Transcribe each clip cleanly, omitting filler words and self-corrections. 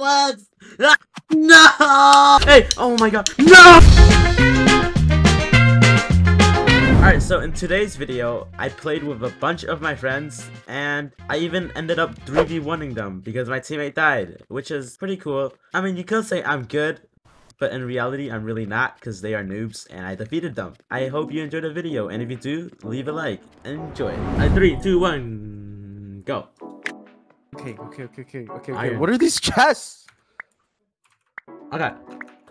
floods! Ah, no! Hey! Oh my god! No! Alright, so in today's video, I played with a bunch of my friends, and I even ended up 3v1ing them because my teammate died, which is pretty cool. I mean, you could say I'm good, but in reality, I'm really not because they are noobs and I defeated them. I hope you enjoyed the video, and if you do, leave a like. Enjoy. 3, 2, 1, go. Okay. What are these chests? Okay.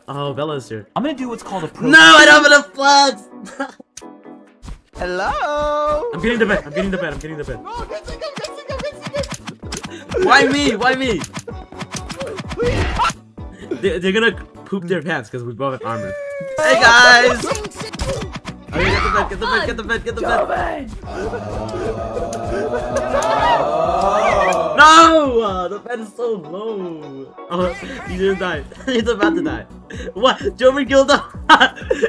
Oh, Bella's here. I'm gonna do what's called a pro. No, I don't have enough floods! Hello? I'm getting the bed. No, get sick. Why me? Please. They're gonna poop their pants because we both have armor. Hey guys! Alright, get the bed! No! The bed is so low. Oh, he didn't die. He's about to die. What? Joven killed him.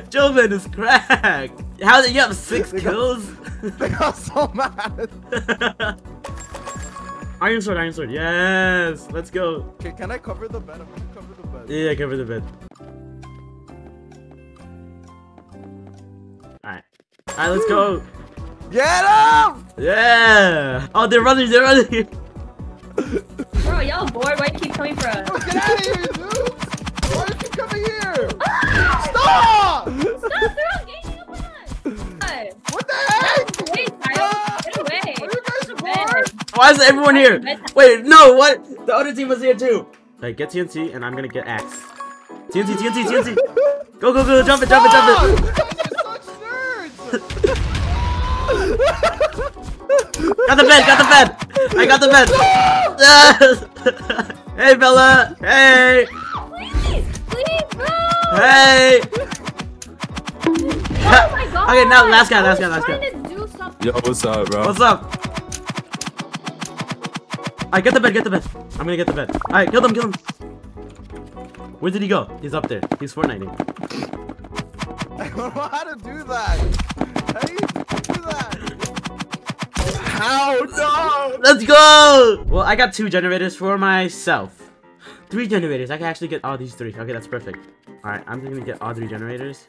Joven is cracked. How did you have 6 kills? They got so mad. Iron sword. Yes, let's go. Okay, can I cover the bed? I'm gonna cover the bed. Yeah, cover the bed. All right, let's go. Get him! Yeah. Oh, they're running. Bro, y'all bored? Why do you keep coming for us? Get out of here, dude! Why do you keep coming here? Ah! Stop! Stop! They're all ganging up on us! What the heck? Wait, Tyo, get away! Are you guys bored? Why is everyone here? Wait, no, what? The other team was here too! Alright, get TNT and I'm gonna get axe. TNT! Go! Jump it! Got the bed! I got the bed! Yes! Hey, Bella! Hey! Please, bro! Hey! Oh my god! Okay, now last guy. Yo, what's up, bro? What's up? Alright, get the bed. I'm gonna get the bed. Alright, kill them. Where did he go? He's up there. He's Fortniting. I don't know how to do that! How do you do that? Ow, no! Let's go! Well, I got 2 generators for myself. 3 generators. I can actually get all these 3. Okay, that's perfect. Alright, I'm gonna get all 3 generators.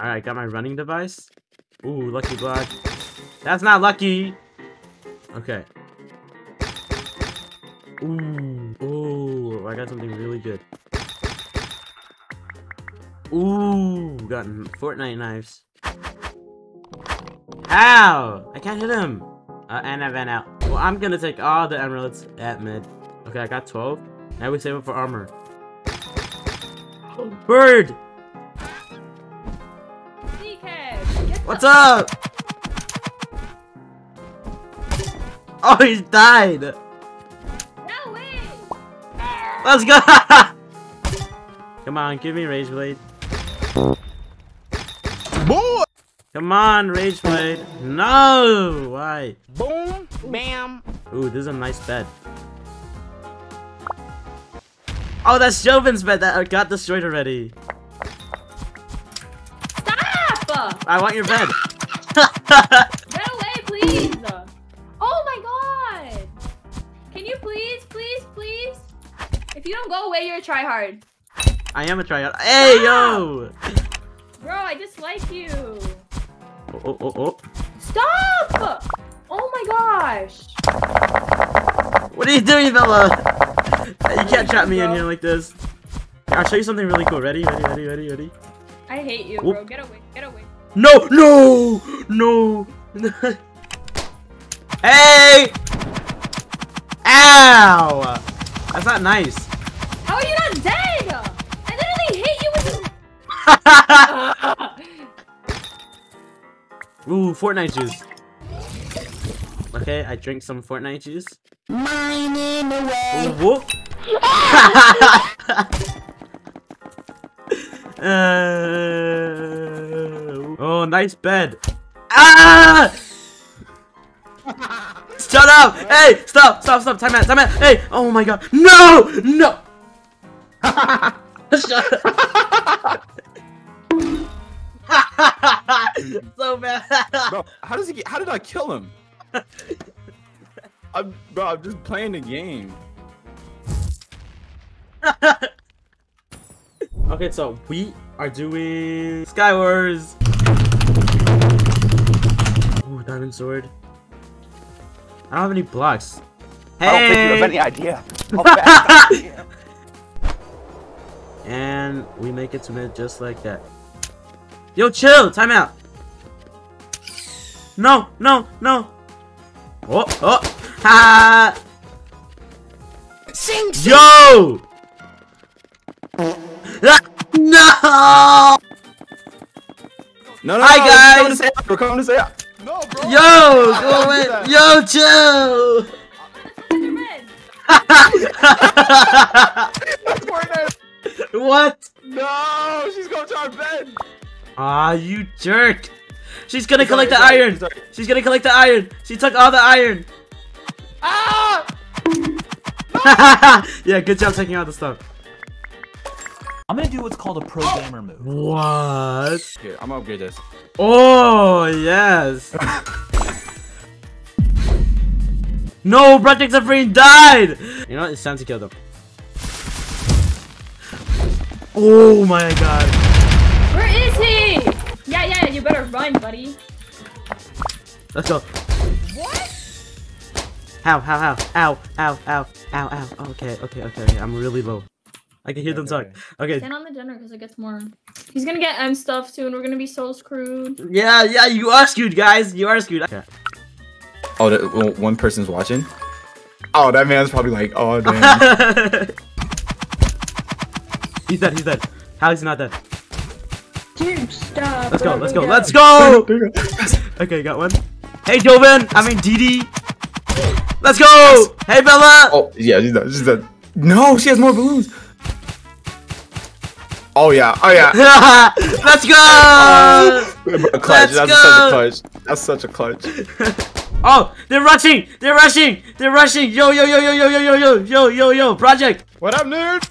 Alright, got my running device. Ooh, lucky block. That's not lucky! Okay. Ooh, I got something really good. Ooh, got Fortnite knives. Ow! I can't hit him! And I ran out. Well, I'm gonna take all the emeralds at mid. Okay, I got 12. Now we save it for armor. Oh, bird! DK, what's up? Oh, he died! No way! Let's go! Come on, give me Rage Blade. Boy! Come on, Rage Blade. No! Why? Boom! Bam! Ooh, this is a nice bed. Oh, that's Joven's bed that got destroyed already. Stop! I want your bed. Get away, please! Oh my god! Can you please? If you don't go away, you're a tryhard. I am a tryhard. Hey, yo! Bro, I dislike you. Oh. Stop! Oh my gosh! What are you doing, Bella? You can't trap me in here like this. I'll show you something really cool. Ready? I hate you, bro. Get away. No! Hey! Ow! That's not nice. How are you not dead? I literally hit you with you. Ooh, Fortnite juice. Okay, I drink some Fortnite juice. Mine in the way. Whoop. Oh, nice bed. Ah! Shut up! Hey, stop! Time out! Hey! Oh my god! No! Shut up! So bad. Bro, how did I kill him? I'm just playing the game. Okay, so we are doing Skywars. Ooh, diamond sword. I don't have any blocks. Hey! I don't think you have any idea how fast I am. And we make it to mid just like that. Yo, chill! Time out! No! No! No! Oh! Oh! Ha! Sing, sing. Yo! No! No, no, hi guys! We're coming to say out! No, bro! Yo! Go away! Yo, chill! What? No! She's going to our bed! Ah, you jerk! She's gonna collect the iron! She's gonna collect the iron! She took all the iron! Ah! No! Yeah, good job taking out the stuff. I'm gonna do what's called a pro gamer move. What? Here, I'm gonna upgrade this. Oh, yes! No, Project Zane died! You know what? It's time to kill them. Oh my god. Where is he? Yeah, yeah, you better run, buddy. Let's go. What? How? Ow. Okay, I'm really low. I can hear them talk. Okay. Stand on the dinner because it gets more. He's gonna get M stuff soon. We're gonna be so screwed. Yeah, you are screwed, guys. You are screwed. Okay. Oh, one person's watching? Oh, that man's probably like, oh, damn. He's dead. How is he not dead? Dude, stop. Let's go. Okay, got one. Hey, Joven. I mean, DD. Let's go. Hey, Bella. Oh, yeah, she's dead. No, she has more balloons. Oh yeah. Let's go. That's such a clutch. That's such a clutch. Oh, they're rushing. Yo. Project. What up, nerd?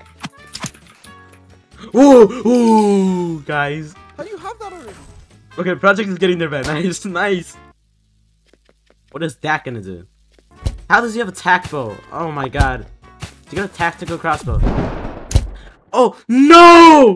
Ooh, guys. How do you have that already? Okay, Project is getting their bed. Nice. What is that gonna do? How does he have a tactical? Oh my god. You got a tactical crossbow. Oh, no!